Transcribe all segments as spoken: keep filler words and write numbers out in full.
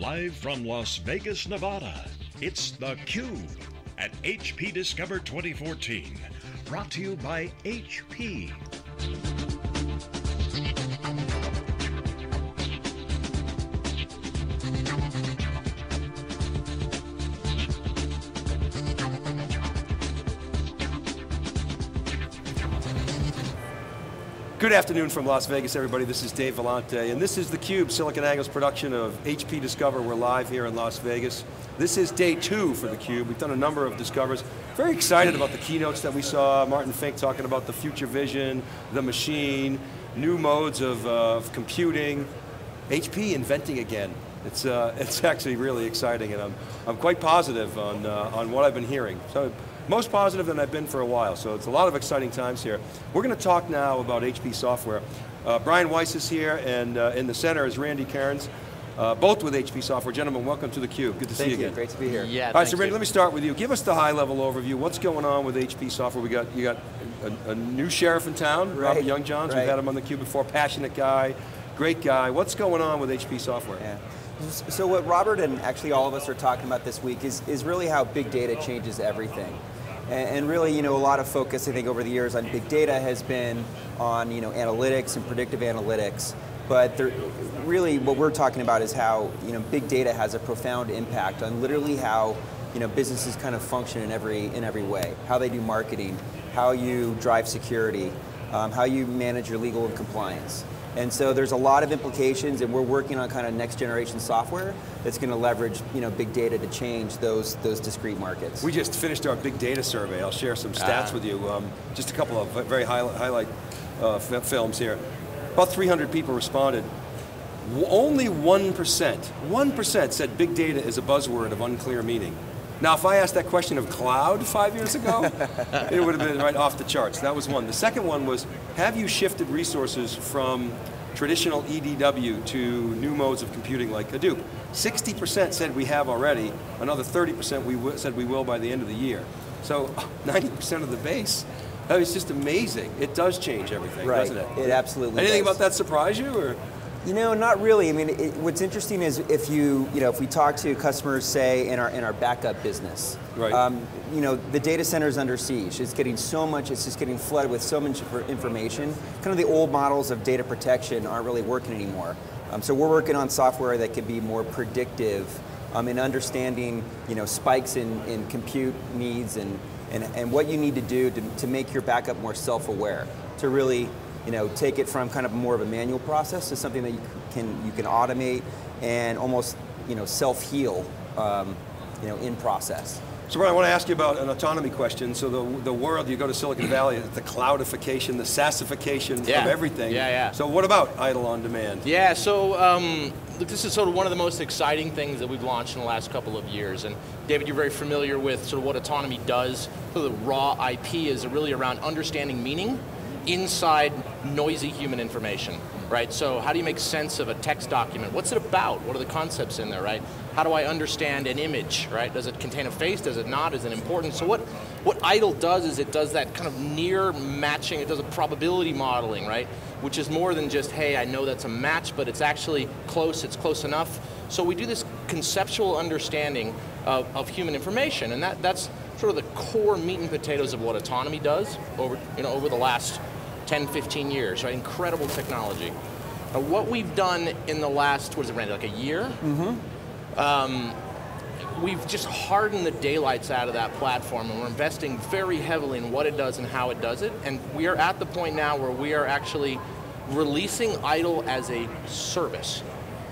Live from Las Vegas, Nevada, it's theCUBE at H P Discover twenty fourteen. Brought to you by H P. Good afternoon from Las Vegas, everybody. This is Dave Vellante, and this is theCUBE, SiliconANGLE's production of H P Discover. We're live here in Las Vegas. This is day two for theCUBE. We've done a number of Discovers. Very excited about the keynotes that we saw. Martin Fink talking about the future vision, the machine, new modes of, uh, of computing. H P inventing again. It's, uh, it's actually really exciting, and I'm, I'm quite positive on, uh, on what I've been hearing. So, most positive than I've been for a while, so it's a lot of exciting times here. We're going to talk now about H P software. Uh, Brian Weiss is here, and uh, in the center is Randy Cairns, uh, both with H P software. Gentlemen, welcome to theCUBE. Good to thank see you, you again. Great to be here. Yeah, all right, so Randy, you. Let me start with you. Give us the high-level overview. What's going on with H P software? We got you got a, a new sheriff in town, right. Robert Youngjohns. Right. We've had him on theCUBE before. Passionate guy, great guy. What's going on with H P software? Yeah. So what Robert and actually all of us are talking about this week is is really how big data changes everything. And really, you know, a lot of focus, I think, over the years on big data has been on, you know, analytics and predictive analytics. But there, really what we're talking about is how, you know, big data has a profound impact on literally how, you know, businesses kind of function in every, in every way. How they do marketing, how you drive security, um, how you manage your legal and compliance. And so there's a lot of implications, and we're working on kind of next generation software that's going to leverage, you know, big data to change those those discrete markets. We just finished our big data survey. I'll share some stats ah. with you. Um, just a couple of very high, highlight uh, films here. About three hundred people responded. Only one percent, one percent said big data is a buzzword of unclear meaning. Now, if I asked that question of cloud five years ago, it would have been right off the charts. That was one. The second one was, have you shifted resources from traditional E D W to new modes of computing like Hadoop? sixty percent said we have already. Another thirty percent we said we will by the end of the year. So, ninety percent of the base. That was just amazing. It does change everything, right. doesn't it? It absolutely Anything does. About that surprise you? Or? You know, not really. I mean, it, what's interesting is if you, you know, if we talk to customers, say in our in our backup business, right. um, you know, the data center is under siege. It's getting so much. It's just getting flooded with so much information. Kind of the old models of data protection aren't really working anymore. Um, so we're working on software that can be more predictive um, in understanding, you know, spikes in in compute needs and and and what you need to do to to make your backup more self-aware to really. You know, take it from kind of more of a manual process to something that you can you can automate and almost, you know, self-heal, um, you know, in process. So Brian, I want to ask you about an autonomy question. So the the world, you go to Silicon Valley, the cloudification, the SaaSification yeah. of everything. Yeah, yeah. So what about IDOL OnDemand? Yeah, so um, this is sort of one of the most exciting things that we've launched in the last couple of years. And David, you're very familiar with sort of what autonomy does. So the raw I P is really around understanding meaning inside noisy human information, right? So how do you make sense of a text document? What's it about? What are the concepts in there, right? How do I understand an image, right? Does it contain a face? Does it not? Is it important? So what, what IDOL does is it does that kind of near matching, it does a probability modeling, right? Which is more than just, hey, I know that's a match, but it's actually close, it's close enough. So we do this conceptual understanding of, of human information, and that, that's sort of the core meat and potatoes of what autonomy does over, you know, over the last ten, fifteen years, right? Incredible technology. Now, what we've done in the last, what is it, Randy, like a year? Mm-hmm. um, we've just hardened the daylights out of that platform, and we're investing very heavily in what it does and how it does it, and we are at the point now where we are actually releasing IDOL as a service.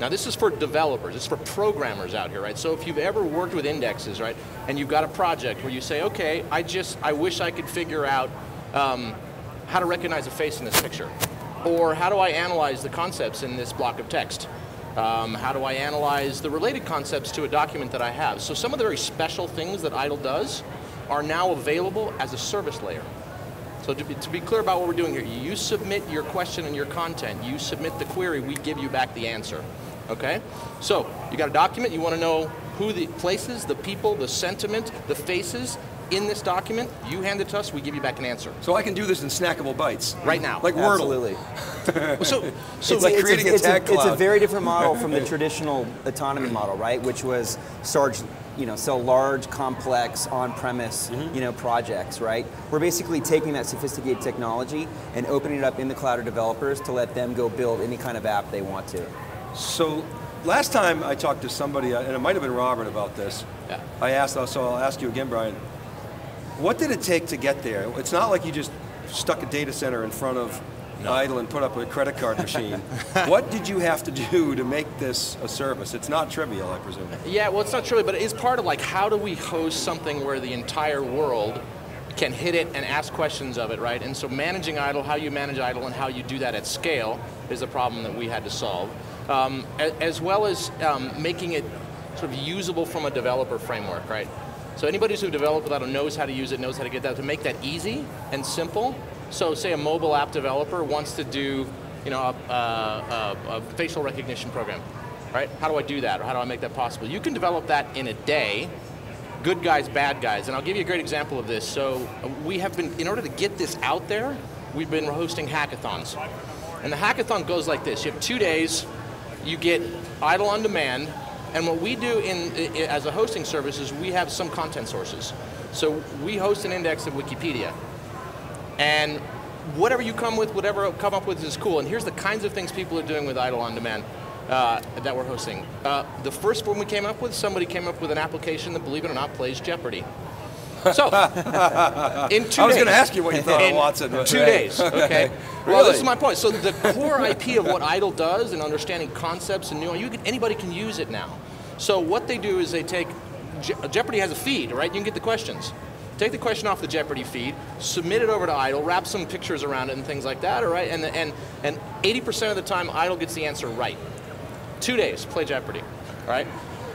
Now this is for developers, it's for programmers out here, right? So if you've ever worked with indexes, right, and you've got a project where you say, okay, I just, I wish I could figure out um, how to recognize a face in this picture, or how do I analyze the concepts in this block of text? Um, how do I analyze the related concepts to a document that I have? So some of the very special things that IDOL does are now available as a service layer. So to be, to be clear about what we're doing here, you submit your question and your content, you submit the query, we give you back the answer, okay? So, you got a document, you want to know who the places, the people, the sentiment, the faces, in this document, you hand it to us, we give you back an answer. So I can do this in snackable bites. Right now. Like Wordle. Absolutely. so, so it's like it's creating a, a tag it's a, cloud. It's a very different model from the traditional autonomy model, right? Which was Sarge, you know, sell large, complex, on-premise, mm-hmm. you know, projects, right? We're basically taking that sophisticated technology and opening it up in the cloud to developers to let them go build any kind of app they want to. So, last time I talked to somebody, and it might have been Robert about this, yeah. I asked, so I'll ask you again, Brian, what did it take to get there? It's not like you just stuck a data center in front of no. IDOL and put up a credit card machine. What did you have to do to make this a service? It's not trivial, I presume. Yeah, well, it's not trivial, but it is part of like, how do we host something where the entire world can hit it and ask questions of it, right? And so managing IDOL, how you manage IDOL, and how you do that at scale is the problem that we had to solve. Um, as well as um, making it sort of usable from a developer framework, right? So anybody who's developed with IDOL knows how to use it, knows how to get that, to make that easy and simple. So say a mobile app developer wants to do, you know, a, a, a, a facial recognition program, right? How do I do that, or how do I make that possible? You can develop that in a day, good guys, bad guys, and I'll give you a great example of this. So we have been, in order to get this out there, we've been hosting hackathons. And the hackathon goes like this, you have two days, you get IDOL on demand, and what we do in, in, as a hosting service is we have some content sources. So we host an index of Wikipedia, and whatever you come with, whatever come up with is cool, and here's the kinds of things people are doing with IDOL on demand uh, that we're hosting. Uh, the first one we came up with, somebody came up with an application that, believe it or not, plays Jeopardy. So, in two I was days, going to ask you what you thought of Watson. But two right. days, okay. Really? Well, this is my point. So the core I P of what IDOL does and understanding concepts and new, you can, anybody can use it now. So what they do is they take, Je Jeopardy has a feed, right? You can get the questions. Take the question off the Jeopardy feed, submit it over to IDOL, wrap some pictures around it and things like that, all right? And eighty percent and, and of the time, IDOL gets the answer right. Two days, play Jeopardy, all right?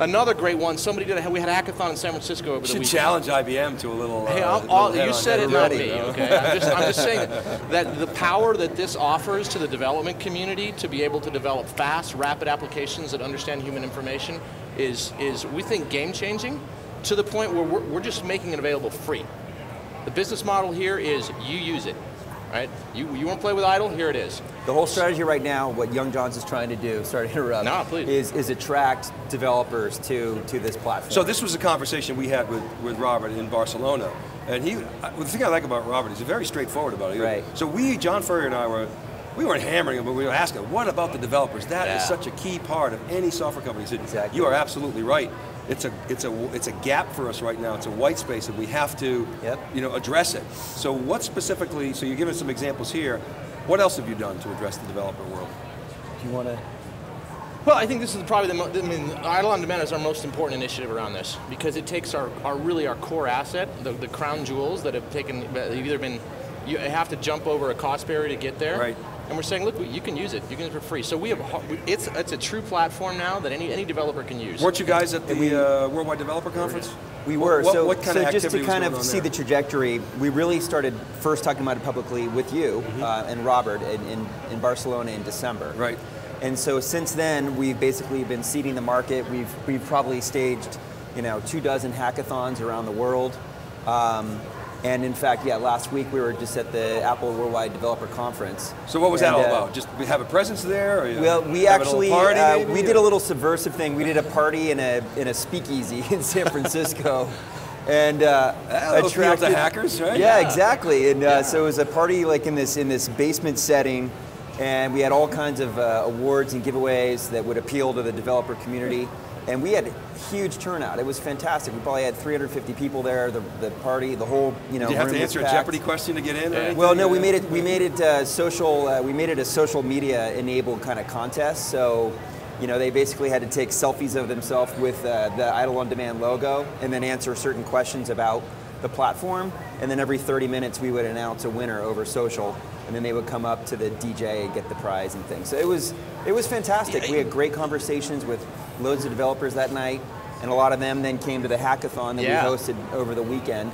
Another great one, somebody did a, we had a hackathon in San Francisco over the weekend. You should challenge I B M to a little... Hey, I'll, uh, little all, you said it, not me, okay? I'm just, I'm just saying that, that the power that this offers to the development community to be able to develop fast, rapid applications that understand human information is, is we think, game-changing to the point where we're, we're just making it available free. The business model here is you use it. Right? You, you want to play with IDOL? Here it is. The whole strategy right now, what Youngjohns is trying to do, sorry to interrupt, no, please. Is, is attract developers to, to this platform. So this was a conversation we had with, with Robert in Barcelona. And he, the thing I like about Robert, he's very straightforward about it. Right. So we, John Furrier and I were, we weren't hammering him, but we were asking, what about the developers? That yeah. is such a key part of any software company. He said, exactly. You are absolutely right. It's a, it's, a, it's a gap for us right now, it's a white space, and we have to yep. you know, address it. So what specifically, so you're giving some examples here, what else have you done to address the developer world? Do you want to? Well, I think this is probably the most, I mean, IDOL on Demand is our most important initiative around this, because it takes our, our really our core asset, the, the crown jewels that have taken, that have either been, you have to jump over a cost barrier to get there, right. and we're saying, look, you can use it. You can use it for free. So we have, it's it's a true platform now that any any developer can use. Weren't you guys at the we, uh, Worldwide Developer Conference? We were. What, so what kind so of just to kind of see there? the trajectory, we really started first talking about it publicly with you mm-hmm. uh, and Robert in, in in Barcelona in December. Right. And so since then, we've basically been seeding the market. We've we've probably staged, you know, two dozen hackathons around the world. Um, And in fact, yeah, last week we were just at the Apple Worldwide Developer Conference. So what was and, that all uh, about? Just have a presence there? Or, you know, well, we actually, party, uh, maybe, we or? did a little subversive thing. We did a party in a, in a speakeasy in San Francisco. And uh, that attracted- the hackers, right? Yeah, yeah. exactly. And uh, yeah. so it was a party like in this, in this basement setting, and we had all kinds of uh, awards and giveaways that would appeal to the developer community. And we had a huge turnout. It was fantastic. We probably had three hundred fifty people there. The, the party, the whole you know. Did you have to answer a Jeopardy question to get in? Or anything? Well, no. We made it. We made it uh, social. Uh, we made it a social media enabled kind of contest. So, you know, they basically had to take selfies of themselves with uh, the IDOL on Demand logo, and then answer certain questions about the platform. And then every thirty minutes, we would announce a winner over social. And then they would come up to the D J and get the prize and things. So it was it was fantastic. We had great conversations with loads of developers that night, and a lot of them then came to the hackathon that yeah. we hosted over the weekend.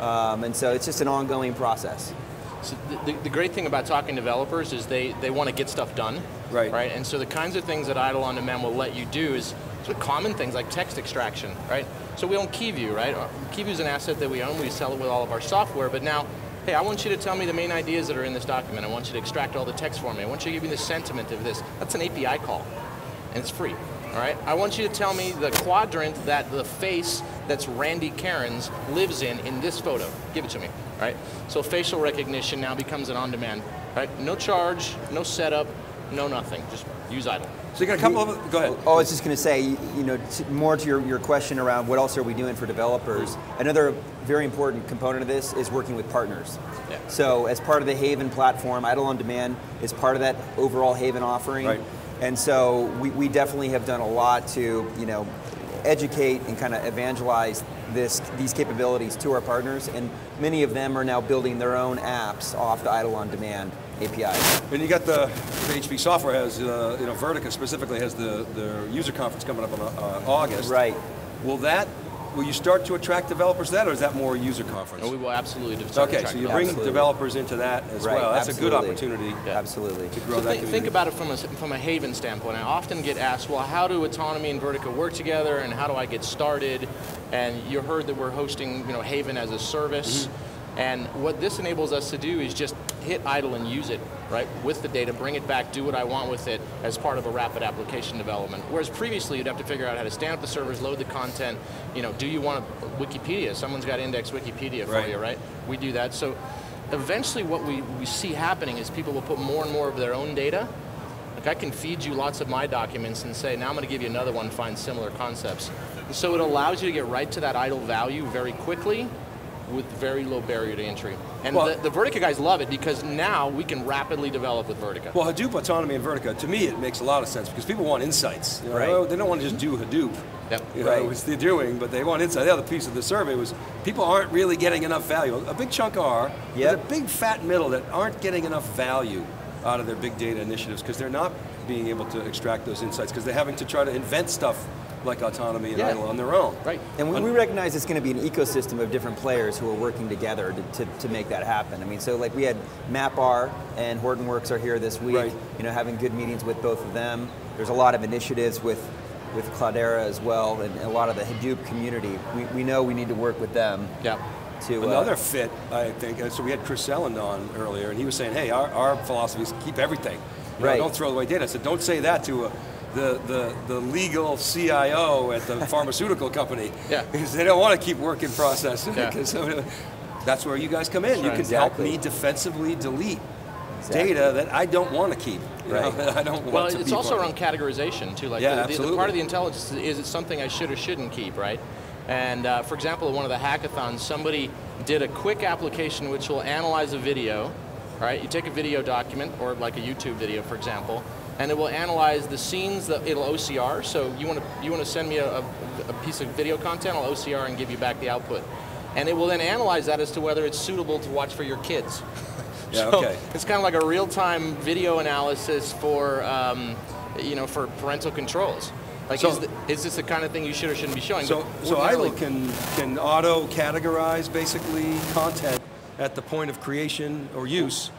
Um, and so it's just an ongoing process. So the, the great thing about talking to developers is they, they want to get stuff done. right? right? And so the kinds of things that IDOL OnDemand will let you do is sort of common things like text extraction, right? So we own KeyView, right? KeyView is an asset that we own, we sell it with all of our software, but now, hey, I want you to tell me the main ideas that are in this document. I want you to extract all the text for me. I want you to give me the sentiment of this. That's an A P I call, and it's free, all right? I want you to tell me the quadrant that the face that's Randy Cairns lives in in this photo. Give it to me, right? So facial recognition now becomes an on-demand, right? No charge, no setup, no nothing, just use IDOL. So you got a couple you, of, go ahead. Oh, I was just going to say, you know, more to your, your question around what else are we doing for developers, another very important component of this is working with partners. Yeah. So as part of the Haven platform, IDOL OnDemand is part of that overall Haven offering. Right. And so we, we definitely have done a lot to, you know, educate and kind of evangelize this, these capabilities to our partners, and many of them are now building their own apps off the IDOL OnDemand A P I. And you got the, the H P software has, uh, you know, Vertica specifically has the, the user conference coming up in uh, August. Right. Will that, will you start to attract developers to that, or is that more a user conference? No, we will absolutely start Okay, so you bring absolutely. developers into that as right. well. That's absolutely. a good opportunity yeah. absolutely. to grow so that th community. Think about it from a, from a Haven standpoint. I often get asked, well, how do Autonomy and Vertica work together, and how do I get started? And you heard that we're hosting, you know, Haven as a service. Mm-hmm. And what this enables us to do is just hit IDOL and use it, right, with the data, bring it back, do what I want with it as part of a rapid application development. Whereas previously you'd have to figure out how to stand up the servers, load the content, you know, do you want Wikipedia? Someone's got to index Wikipedia for right. you, right? We do that. So eventually what we, we see happening is people will put more and more of their own data. Like I can feed you lots of my documents and say, now I'm going to give you another one, find similar concepts. And so it allows you to get right to that IDOL value very quickly, with very low barrier to entry. And well, the, the Vertica guys love it because now we can rapidly develop with Vertica. Well, Hadoop, Autonomy, and Vertica, to me it makes a lot of sense because people want insights. You know, right. They don't want to just do Hadoop, yep. you know, right. which they're doing, but they want insight. The other piece of the survey was people aren't really getting enough value. A big chunk are, yep. but a big fat middle that aren't getting enough value out of their big data initiatives because they're not being able to extract those insights because they're having to try to invent stuff like Autonomy and yeah. IDOL on their own. Right. And we, we recognize it's going to be an ecosystem of different players who are working together to, to, to make that happen. I mean, so like we had MapR and Hortonworks are here this week, right. you know, having good meetings with both of them. There's a lot of initiatives with, with Cloudera as well, and a lot of the Hadoop community. We, we know we need to work with them. Yeah. To, Another uh, fit, I think, so we had Chris Selland on earlier, and he was saying, hey, our, our philosophy is keep everything. You right. know, don't throw away data. I said, don't say that to a, The, the, the legal C I O at the pharmaceutical company. Yeah. Because they don't want to keep work in process. Yeah. Because that's where you guys come in. That's you right. can exactly. help me defensively delete exactly. data that I don't want to keep. Right. You know, I don't want well, to it's also around categorization too. Like yeah, the, the, the part of the intelligence is it something I should or shouldn't keep, right? And uh, for example, at one of the hackathons, somebody did a quick application which will analyze a video, right? You take a video document, or like a YouTube video, for example, and it will analyze the scenes that it'll O C R. So you want to you want to send me a, a piece of video content, I'll O C R and give you back the output. And it will then analyze that as to whether it's suitable to watch for your kids. Yeah, so okay. it's kind of like a real-time video analysis for um, you know for parental controls. Like so, is, the, is this the kind of thing you should or shouldn't be showing? So but so IDOL can can auto categorize basically content at the point of creation or use.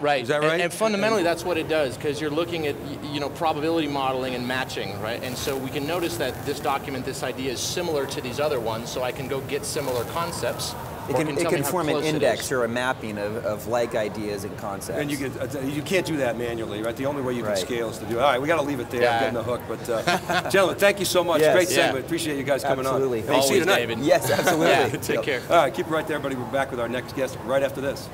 Right. Is that right? And, and fundamentally that's what it does, because you're looking at, you know, probability modeling and matching, right? And so we can notice that this document, this idea is similar to these other ones, so I can go get similar concepts. It can, can, it can form an index or a mapping of, of like ideas and concepts. And you, can, you can't do that manually, right? The only way you can right. scale is to do it. All right, we got to leave it there. Yeah. I'm getting the hook. But uh, gentlemen, thank you so much. Yes. Great segment. Yeah. Appreciate you guys coming absolutely. on. Absolutely. Hey, see you tonight. David. Yes, absolutely. Yeah, take care. All right, keep it right there, buddy. We're back with our next guest right after this.